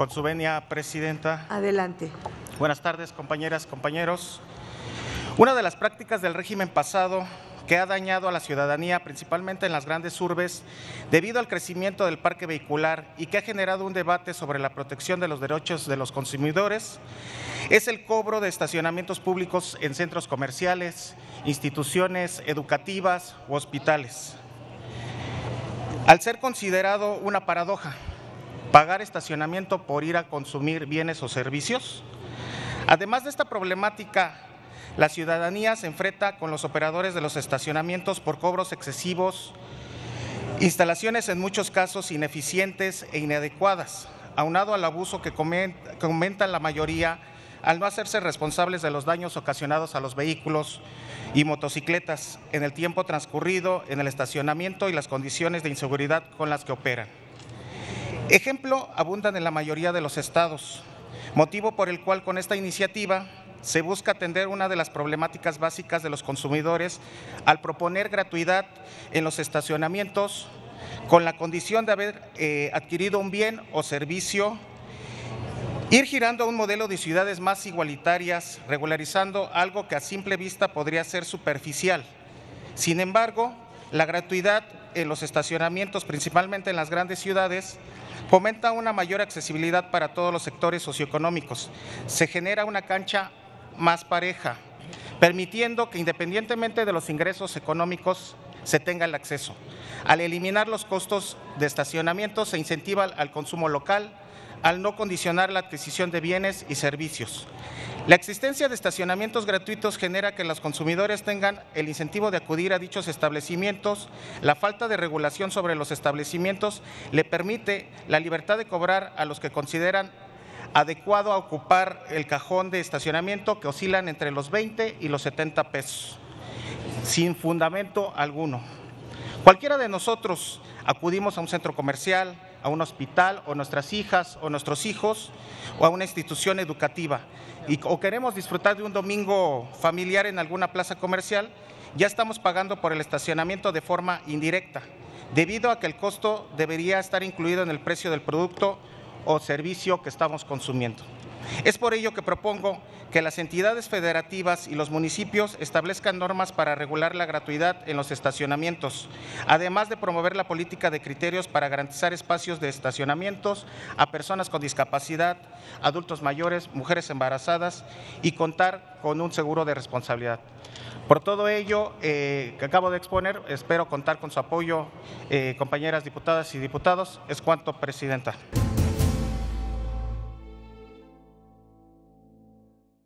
Con su venia, presidenta. Adelante. Buenas tardes, compañeras, compañeros. Una de las prácticas del régimen pasado que ha dañado a la ciudadanía, principalmente en las grandes urbes, debido al crecimiento del parque vehicular y que ha generado un debate sobre la protección de los derechos de los consumidores, es el cobro de estacionamientos públicos en centros comerciales, instituciones educativas u hospitales. Al ser considerado una paradoja, pagar estacionamiento por ir a consumir bienes o servicios. Además de esta problemática, la ciudadanía se enfrenta con los operadores de los estacionamientos por cobros excesivos, instalaciones en muchos casos ineficientes e inadecuadas, aunado al abuso que comentan la mayoría al no hacerse responsables de los daños ocasionados a los vehículos y motocicletas en el tiempo transcurrido en el estacionamiento y las condiciones de inseguridad con las que operan. Ejemplo abundan en la mayoría de los estados, motivo por el cual con esta iniciativa se busca atender una de las problemáticas básicas de los consumidores al proponer gratuidad en los estacionamientos con la condición de haber adquirido un bien o servicio, ir girando a un modelo de ciudades más igualitarias, regularizando algo que a simple vista podría ser superficial. Sin embargo, la gratuidad en los estacionamientos, principalmente en las grandes ciudades, fomenta una mayor accesibilidad para todos los sectores socioeconómicos. Se genera una cancha más pareja, permitiendo que independientemente de los ingresos económicos se tenga el acceso. Al eliminar los costos de estacionamiento se incentiva al consumo local, al no condicionar la adquisición de bienes y servicios. La existencia de estacionamientos gratuitos genera que los consumidores tengan el incentivo de acudir a dichos establecimientos. La falta de regulación sobre los establecimientos le permite la libertad de cobrar a los que consideran adecuado a ocupar el cajón de estacionamiento, que oscilan entre los 20 y los 70 pesos, sin fundamento alguno. Cualquiera de nosotros acudimos a un centro comercial, a un hospital, o nuestras hijas o nuestros hijos, o a una institución educativa, o queremos disfrutar de un domingo familiar en alguna plaza comercial, ya estamos pagando por el estacionamiento de forma indirecta, debido a que el costo debería estar incluido en el precio del producto o servicio que estamos consumiendo. Es por ello que propongo que las entidades federativas y los municipios establezcan normas para regular la gratuidad en los estacionamientos, además de promover la política de criterios para garantizar espacios de estacionamientos a personas con discapacidad, adultos mayores, mujeres embarazadas y contar con un seguro de responsabilidad. Por todo ello que acabo de exponer, espero contar con su apoyo, compañeras diputadas y diputados. Es cuanto, presidenta.